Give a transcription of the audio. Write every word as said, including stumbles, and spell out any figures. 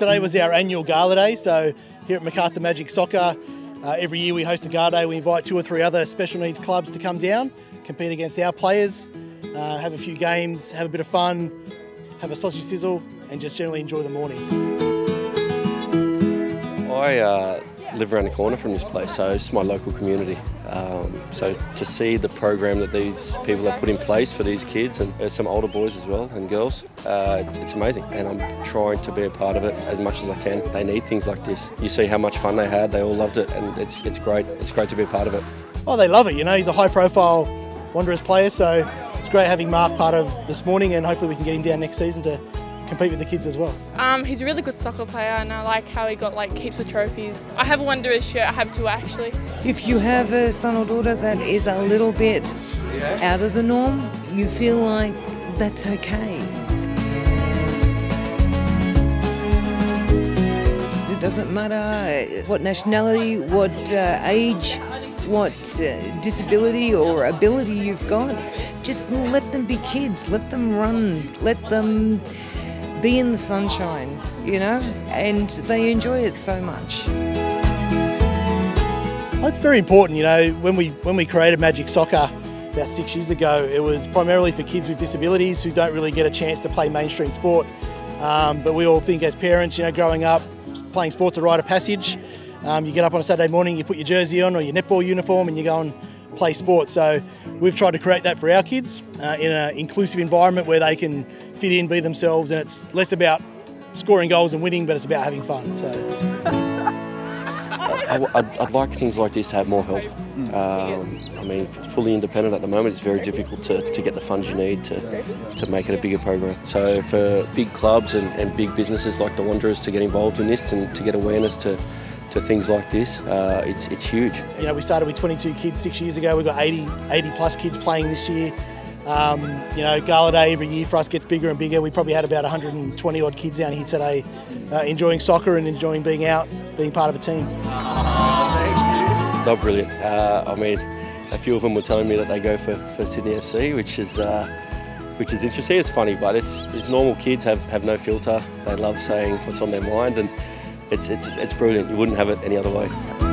Today was our annual Gala Day, so here at Macarthur Magic Soccer, uh, every year we host a Gala Day. We invite two or three other special needs clubs to come down, compete against our players, uh, have a few games, have a bit of fun, have a sausage sizzle, and just generally enjoy the morning. I uh, live around the corner from this place, so it's my local community. Um, so to see the program that these people have put in place for these kids, and there's some older boys as well and girls, uh, it's, it's amazing, and I'm trying to be a part of it as much as I can. They need things like this. You see how much fun they had, they all loved it, and it's, it's great. It's great to be a part of it. Oh, they love it, you know, he's a high profile Wanderers player, so it's great having Mark part of this morning, and hopefully we can get him down next season to compete with the kids as well. Um, he's a really good soccer player, and I like how he got like heaps of trophies. I have a Wanderers shirt, I have two actually. If you have a son or daughter that is a little bit yeah. out of the norm, you feel like that's okay. It doesn't matter what nationality, what uh, age, what uh, disability or ability you've got, just let them be kids, let them run, let them be in the sunshine, you know, and they enjoy it so much. Well, it's very important, you know, when we when we created Magic Soccer about six years ago, it was primarily for kids with disabilities who don't really get a chance to play mainstream sport. Um, but we all think as parents, you know, growing up, playing sport's a rite of passage. Um, you get up on a Saturday morning, you put your jersey on or your netball uniform and you go and play sport. So we've tried to create that for our kids uh, in an inclusive environment where they can fit in, be themselves, and it's less about scoring goals and winning, but it's about having fun. So I, I'd, I'd like things like this to have more help. Um, I mean, fully independent at the moment, it's very difficult to, to get the funds you need to, to make it a bigger program. So for big clubs and, and big businesses like the Wanderers to get involved in this and to get awareness to to things like this, uh, it's, it's huge. You know, we started with twenty-two kids six years ago, we've got eighty, eighty plus kids playing this year. Um, you know, Gala Day every year for us gets bigger and bigger. We probably had about one hundred twenty odd kids down here today uh, enjoying soccer and enjoying being out, being part of a team. Oh, they're brilliant. Uh, I mean, a few of them were telling me that they go for, for Sydney F C, which is uh, which is interesting. It's funny, but it's, it's normal kids have, have no filter. They love saying what's on their mind, and It's, it's, it's brilliant. You wouldn't have it any other way.